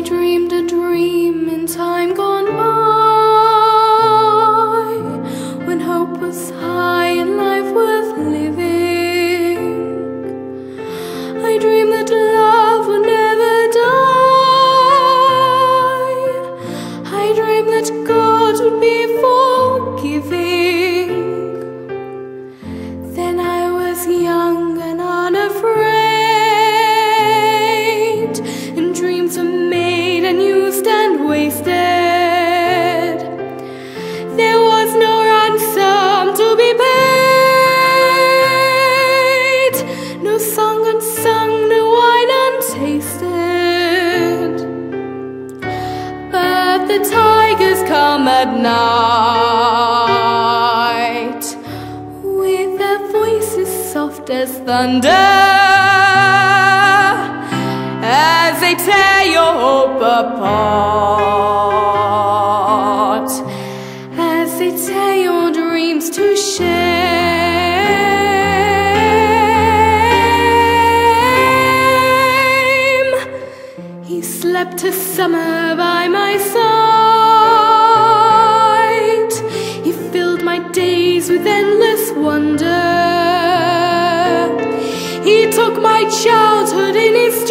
I dreamed a dream in time gone by, when hope was high and life worth living. I dreamed that love would never die. I dreamed that God would be forgiving. Then I was young and unafraid, are made and used and wasted. There was no ransom to be paid, no song unsung, no wine untasted. But the tigers come at night with their voices soft as thunder, as they tear your hope apart, as they tear your dreams to shame. He slept a summer by my side. He filled my days with endless wonder. He took my childhood in his